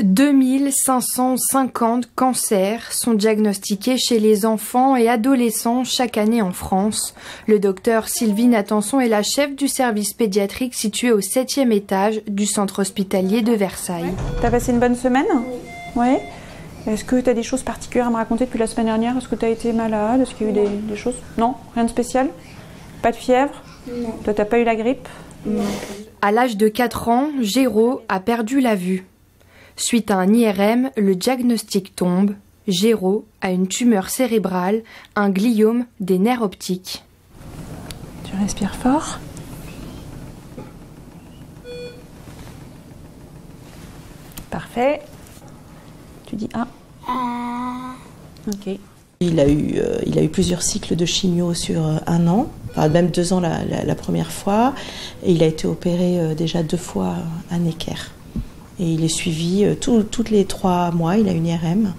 2550 cancers sont diagnostiqués chez les enfants et adolescents chaque année en France. Le docteur Sylvie Nathanson est la chef du service pédiatrique situé au 7e étage du centre hospitalier de Versailles. T'as passé une bonne semaine ? Oui. Est-ce que t'as des choses particulières à me raconter depuis la semaine dernière ? Est-ce que t'as été malade ? Est-ce qu'il y a eu des choses ? Non ? Rien de spécial ? Pas de fièvre ? Non. Toi, t'as pas eu la grippe ? Non. À l'âge de 4 ans, Géraud a perdu la vue. Suite à un IRM, le diagnostic tombe. Géraud a une tumeur cérébrale, un gliome des nerfs optiques. Tu respires fort. Parfait. Tu dis ah. Ok. Il a eu plusieurs cycles de chimio sur un an, enfin même 2 ans la première fois, et il a été opéré déjà 2 fois à Necker. Et il est suivi toutes les 3 mois, il a une IRM.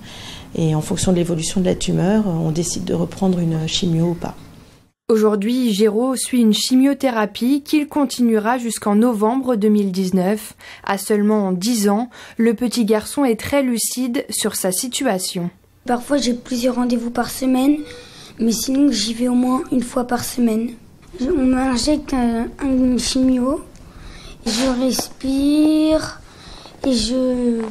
Et en fonction de l'évolution de la tumeur, on décide de reprendre une chimio ou pas. Aujourd'hui, Géraud suit une chimiothérapie qu'il continuera jusqu'en novembre 2019. À seulement 10 ans, le petit garçon est très lucide sur sa situation. Parfois, j'ai plusieurs rendez-vous par semaine, mais sinon, j'y vais au moins 1 fois par semaine. On m'injecte une chimio, je respire... Et je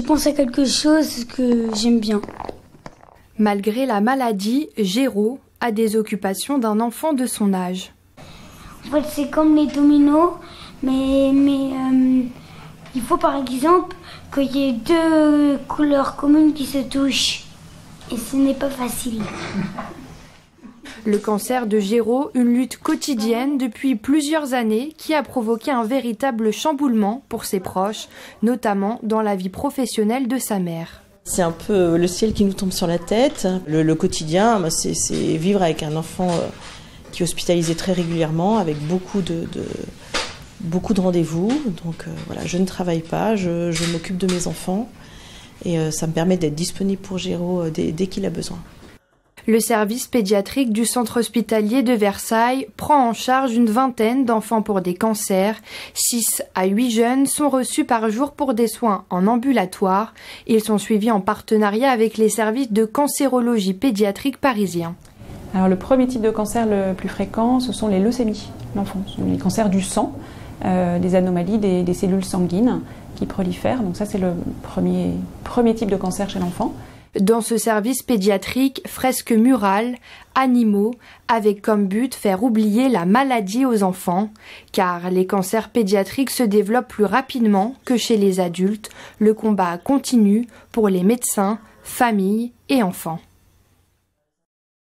pense à quelque chose que j'aime bien. Malgré la maladie, Géraud a des occupations d'un enfant de son âge. En fait, c'est comme les dominos, mais il faut par exemple qu'il y ait 2 couleurs communes qui se touchent. Et ce n'est pas facile. Le cancer de Géraud, une lutte quotidienne depuis plusieurs années qui a provoqué un véritable chamboulement pour ses proches, notamment dans la vie professionnelle de sa mère. C'est un peu le ciel qui nous tombe sur la tête. Le quotidien, c'est vivre avec un enfant qui est hospitalisé très régulièrement, avec beaucoup de rendez-vous. Donc voilà, je ne travaille pas, je m'occupe de mes enfants et ça me permet d'être disponible pour Géraud dès qu'il a besoin. Le service pédiatrique du centre hospitalier de Versailles prend en charge une vingtaine d'enfants pour des cancers. 6 à 8 jeunes sont reçus par jour pour des soins en ambulatoire. Ils sont suivis en partenariat avec les services de cancérologie pédiatrique parisiens. Alors le premier type de cancer le plus fréquent, ce sont les leucémies d'enfants, les cancers du sang, des anomalies des cellules sanguines qui prolifèrent. Donc ça c'est le premier type de cancer chez l'enfant. Dans ce service pédiatrique, fresques murales, animaux, avec comme but faire oublier la maladie aux enfants, car les cancers pédiatriques se développent plus rapidement que chez les adultes. Le combat continue pour les médecins, familles et enfants.